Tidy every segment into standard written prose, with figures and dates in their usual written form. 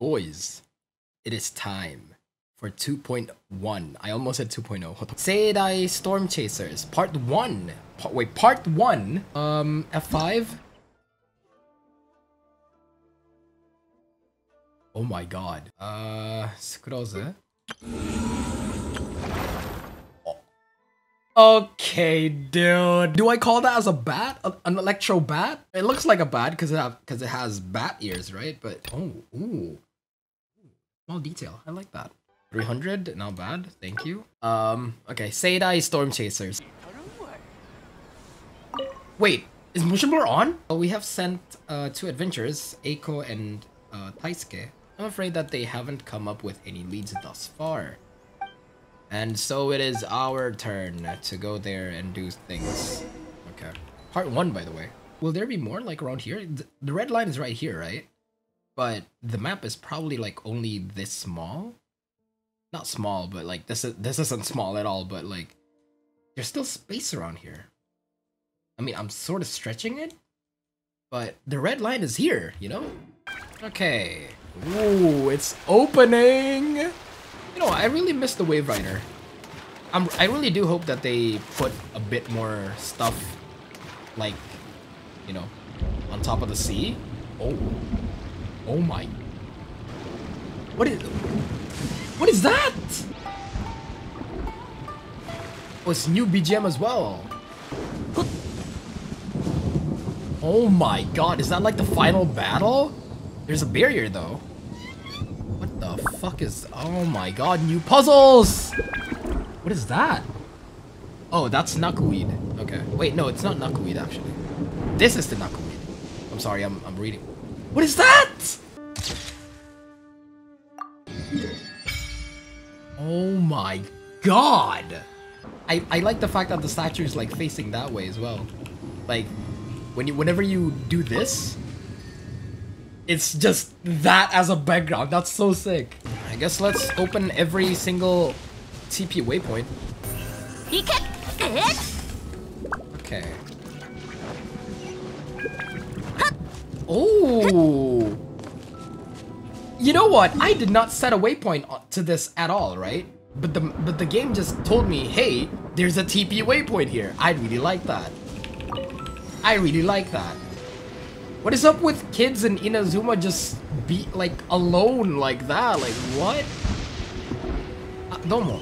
Boys, it is time for 2.1. I almost said 2.0. Seedai Storm Chasers, part 1. Part 1? F5? Oh my god. Scroze. Okay, dude. Do I call that as a bat? An electro bat? It looks like a bat because it has bat ears, right? But oh, ooh, small detail. I like that. 300, not bad. Thank you. Okay. Seidai Storm Chasers. Wait, is motion blur on? Well, we have sent 2 adventurers, Eiko and Taisuke. I'm afraid that they haven't come up with any leads thus far. And so it is our turn to go there and do things. Okay. Part 1, by the way. Will there be more, like, around here? The red line is right here, right? But the map is probably, like, only this small? Not small, but, like, this isn't small at all, but, like, there's still space around here. I mean, I'm sort of stretching it, but the red line is here, you know? Okay. Ooh, it's opening! You know, I really miss the Wave Rider. I really do hope that they put a bit more stuff, like, you know, on top of the sea. Oh, oh my! What is that? Oh, it's new BGM as well. Oh my god! Is that like the final battle? There's a barrier though. The fuck is... Oh my god, new puzzles! What is that? Oh, that's Knuckleweed. Okay. Wait, no, it's not Knuckleweed, actually. This is the Knuckleweed. I'm sorry, I'm reading. What is that? Oh my god! I like the fact that the statue is, like, facing that way as well. Like, whenever you do this... It's just that as a background. That's so sick. I guess let's open every single TP waypoint. Okay. Oh! You know what? I did not set a waypoint to this at all, right? But the game just told me, hey, there's a TP waypoint here. I really like that. I really like that. What is up with kids in Inazuma just be, like, alone like that? Like, what? Domo.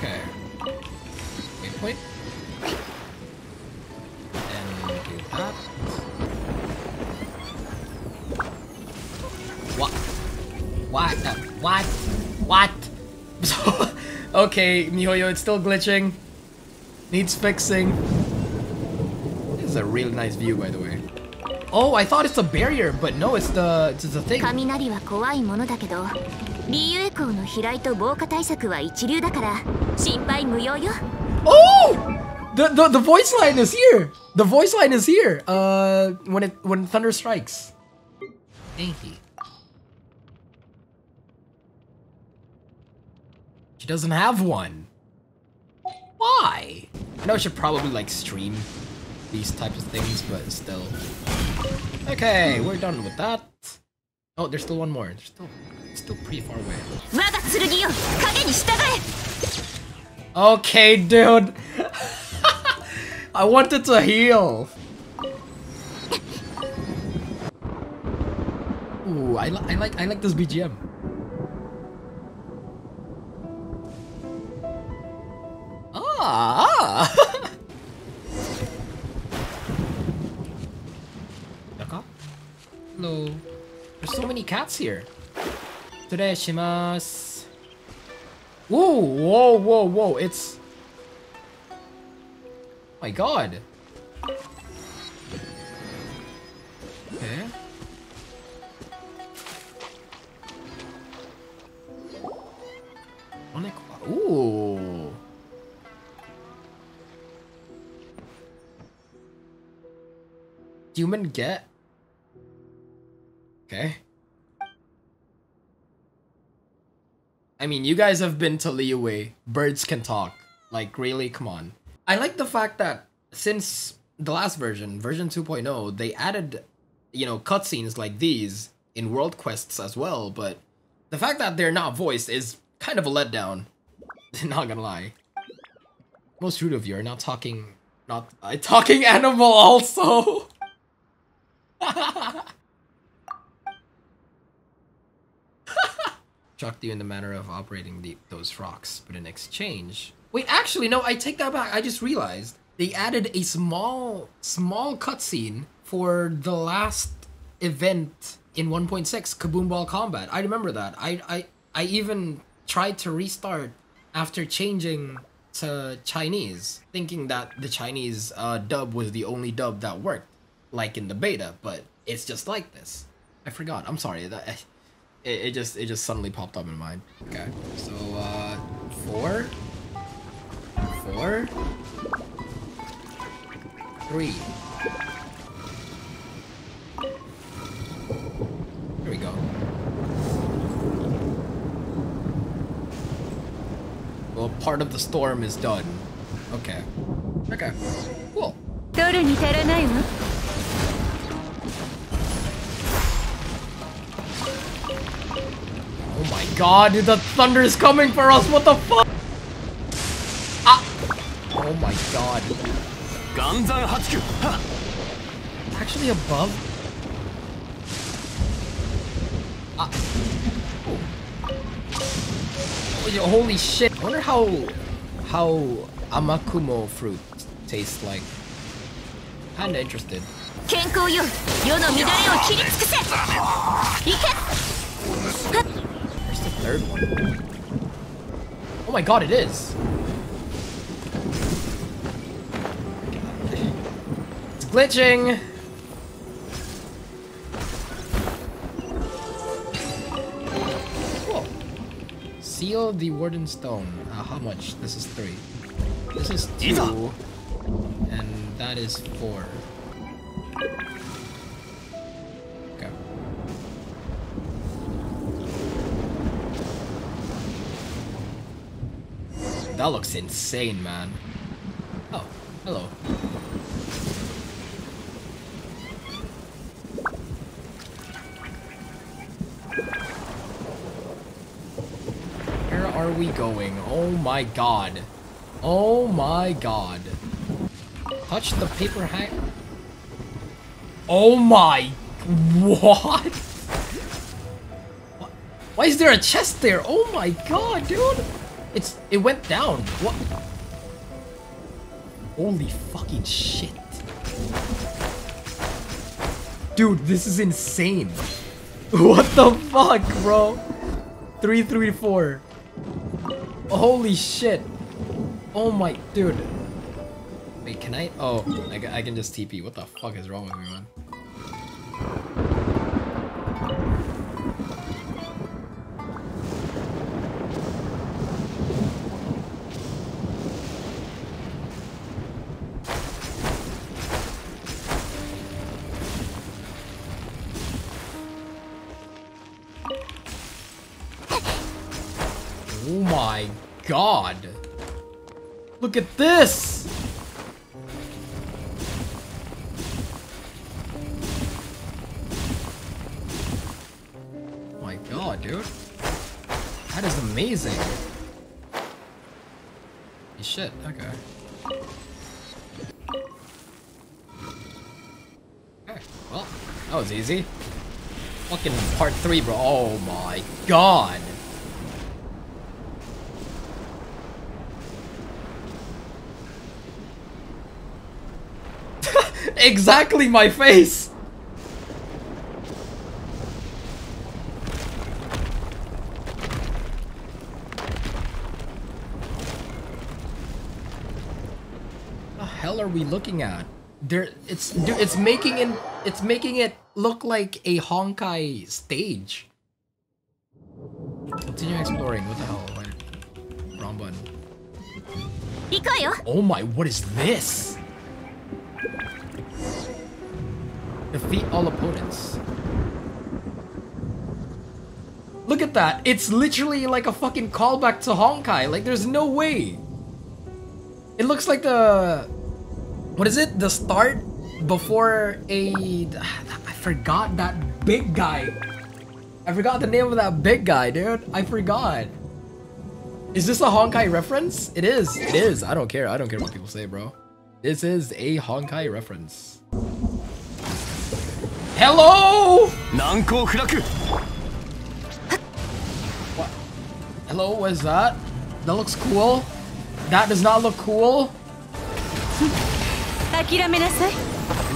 Okay. Waypoint. And do that. What? What? What? What? Okay, miHoYo, it's still glitching. Needs fixing. This is a real nice view, by the way. Oh, I thought it's a barrier, but no, it's the thing. Oh! The voice line is here. The voice line is here. When thunder strikes. Thank you. She doesn't have one. Why? I know I should probably like stream these types of things, but still. Okay, we're done with that. Oh, there's still one more. There's still pretty far away. Okay, dude. I wanted to heal. Ooh, I like this BGM. Ah. Hello. There's so many cats here. Sureshimasu. Whoa, whoa, whoa, whoa. It's... Oh my god. Okay. Ooh. Human get... Okay. I mean, you guys have been to Liyue. Birds can talk. Like, really? Come on. I like the fact that since the last version, version 2.0, they added, you know, cutscenes like these in world quests as well, but the fact that they're not voiced is kind of a letdown. Not gonna lie. Most rude of you are not talking... Not a talking animal also! Shocked you in the manner of operating those rocks, but in exchange... Wait, actually, no, I take that back. I just realized they added a small cutscene for the last event in 1.6, Kaboom Ball Combat. I remember that. I even tried to restart after changing to Chinese, thinking that the Chinese dub was the only dub that worked, like in the beta, but it's just like this. I forgot. I'm sorry. That it just suddenly popped up in my mind. Okay. So, four, 3. Here we go. Well, part of the storm is done. Okay. Okay. Cool. Oh my god, the thunder is coming for us, what the fuck? Ah! Oh my god. It's actually above? Ah. Oh, holy shit. I wonder how Amakumo fruit tastes like. Kinda interested. Where's the third one? Oh my god, it is! It's glitching! Seal the Warden Stone. How much? This is 3. This is 2. And that is 4. Okay. That looks insane, man. Oh, hello. We going? Oh my god. Oh my god. Touch the paper hang. Oh my. What? What? Why is there a chest there? Oh my god, dude. It went down. What? Holy fucking shit. Dude, this is insane. What the fuck, bro? 334. Holy shit! Oh my dude! Wait, can I? Oh, I can just TP. What the fuck is wrong with me, man? God, look at this! Oh my God, dude, that is amazing. Holy shit. Okay. Okay. Well, that was easy. Fucking part 3, bro. Oh my God. Exactly my face. What the hell are we looking at? There, it's making it look like a Honkai stage. Continue exploring. What the hell? Wrong button. Oh my! What is this? Defeat all opponents. Look at that! It's literally like a fucking callback to Honkai. Like, there's no way. It looks like the... What is it? The start before a... I forgot that big guy I forgot the name of that big guy, dude. I forgot. Is this a Honkai reference? It is. It is. I don't care. I don't care what people say, bro. This is a Honkai reference. Hello! What? Hello, what is that? That looks cool. That does not look cool.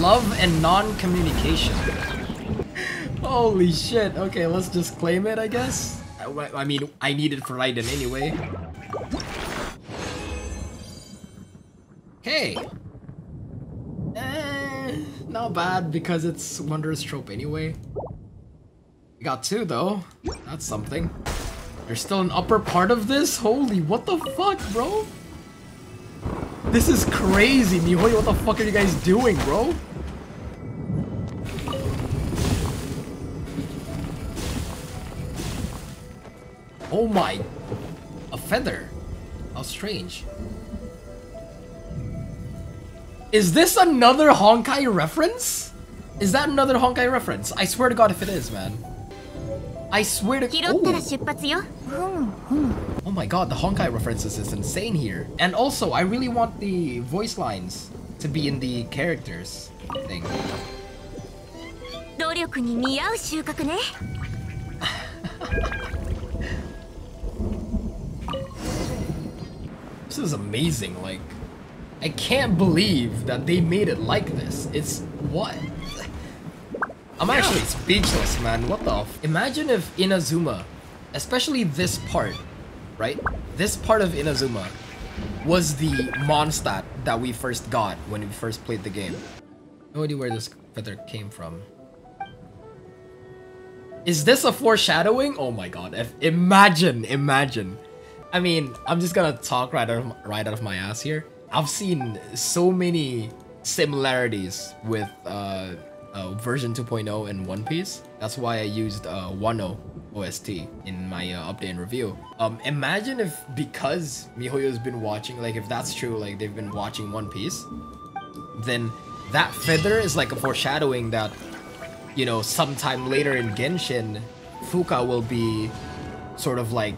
Love and non-communication. Holy shit. Okay, let's just claim it, I guess. I mean, I need it for Raiden anyway. Hey! Not bad, because it's Wondrous Trope anyway. We got two, though. That's something. There's still an upper part of this? Holy, what the fuck, bro? This is crazy, miHoYo, what the fuck are you guys doing, bro? Oh my... a feather. How strange. Is this another Honkai reference? Is that another Honkai reference? I swear to god if it is, man. I swear to god. Oh my god, the Honkai references is insane here. And also, I really want the voice lines to be in the characters thing. This is amazing, like... I can't believe that they made it like this. It's... what? I'm actually speechless, man. What the f... Imagine if Inazuma, especially this part, right? This part of Inazuma was the Mondstadt that we first got when we first played the game. No idea where this feather came from. Is this a foreshadowing? Oh my god. Imagine. I mean, I'm just gonna talk right out of my ass here. I've seen so many similarities with version 2.0 and One Piece. That's why I used Wano OST in my update and review. Imagine if, because miHoYo's been watching, like if that's true, like they've been watching One Piece, then that feather is like a foreshadowing that, you know, sometime later in Genshin, Fuka will be sort of like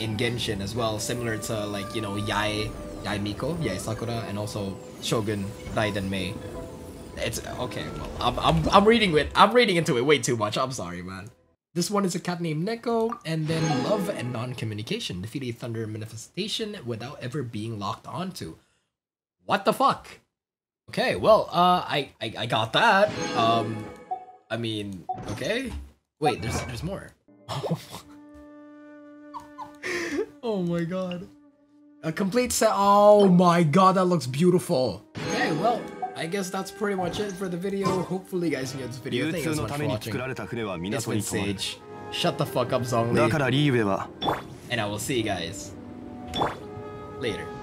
in Genshin as well, similar to like, you know, Yae Sakura, and also Shogun, Raiden Mei. It's okay. Well, I'm reading into it way too much. I'm sorry, man. This one is a cat named Neko, and then love and non-communication. Defeat a thunder manifestation without ever being locked onto. What the fuck? Okay, well, I got that. I mean, okay. Wait, there's more. Oh my god. A complete set. Oh my god, that looks beautiful. Okay, well, I guess that's pretty much it for the video. Hopefully you guys enjoyed this video. Thank you so much for watching. It's been Sage. Shut the fuck up, Zongli. And I will see you guys later.